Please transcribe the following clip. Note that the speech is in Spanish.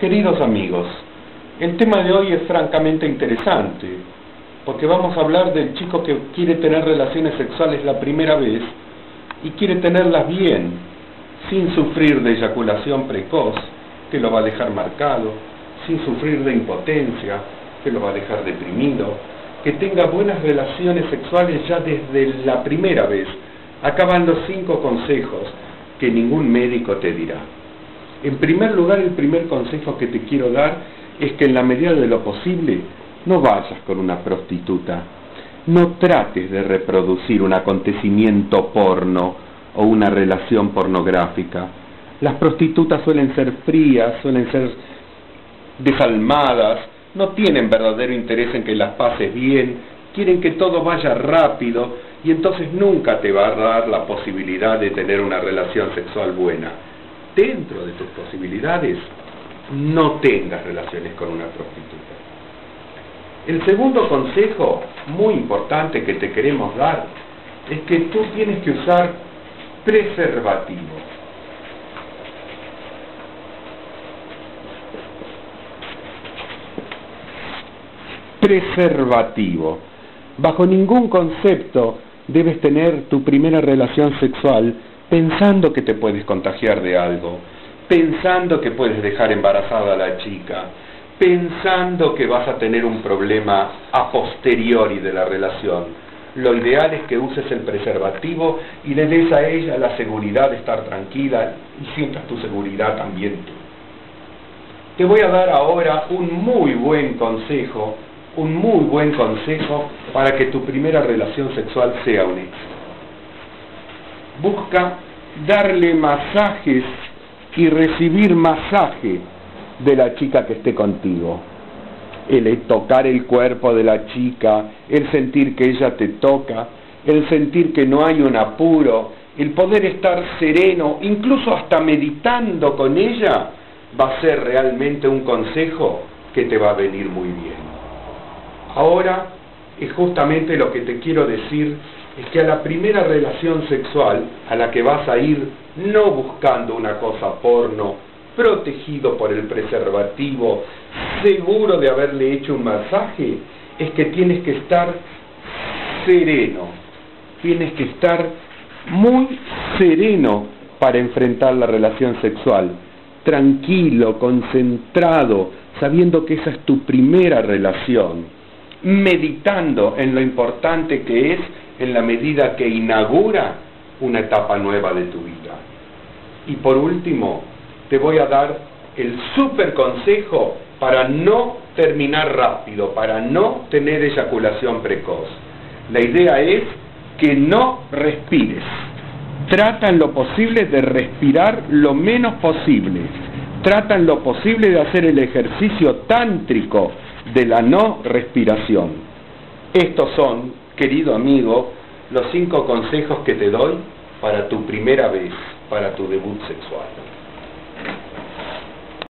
Queridos amigos, el tema de hoy es francamente interesante, porque vamos a hablar del chico que quiere tener relaciones sexuales la primera vez y quiere tenerlas bien, sin sufrir de eyaculación precoz, que lo va a dejar marcado, sin sufrir de impotencia, que lo va a dejar deprimido, que tenga buenas relaciones sexuales ya desde la primera vez. Acá van los 5 consejos que ningún médico te dirá. En primer lugar, el primer consejo que te quiero dar es que en la medida de lo posible no vayas con una prostituta. No trates de reproducir un acontecimiento porno o una relación pornográfica. Las prostitutas suelen ser frías, suelen ser desalmadas, no tienen verdadero interés en que las pases bien, quieren que todo vaya rápido y entonces nunca te va a dar la posibilidad de tener una relación sexual buena. Dentro de tus posibilidades, no tengas relaciones con una prostituta. El segundo consejo muy importante que te queremos dar es que tú tienes que usar preservativos. Preservativo. Bajo ningún concepto debes tener tu primera relación sexual pensando que te puedes contagiar de algo, pensando que puedes dejar embarazada a la chica, pensando que vas a tener un problema a posteriori de la relación. Lo ideal es que uses el preservativo y le des a ella la seguridad de estar tranquila y sientas tu seguridad también tú. Te voy a dar ahora un muy buen consejo para que tu primera relación sexual sea un éxito. Busca darle masajes y recibir masaje de la chica que esté contigo. El tocar el cuerpo de la chica, el sentir que ella te toca, el sentir que no hay un apuro, el poder estar sereno, incluso hasta meditando con ella, va a ser realmente un consejo que te va a venir muy bien. Ahora es justamente lo que te quiero decir, es que a la primera relación sexual a la que vas a ir, no buscando una cosa porno, protegido por el preservativo, seguro de haberle hecho un masaje, es que tienes que estar sereno, tienes que estar muy sereno para enfrentar la relación sexual, tranquilo, concentrado, sabiendo que esa es tu primera relación, meditando en lo importante que es en la medida que inaugura una etapa nueva de tu vida. Y por último, te voy a dar el súper consejo para no terminar rápido, para no tener eyaculación precoz. La idea es que no respires. Trata en lo posible de respirar lo menos posible. Trata en lo posible de hacer el ejercicio tántrico de la no respiración. Estos son, querido amigo, los 5 consejos que te doy para tu primera vez, para tu debut sexual.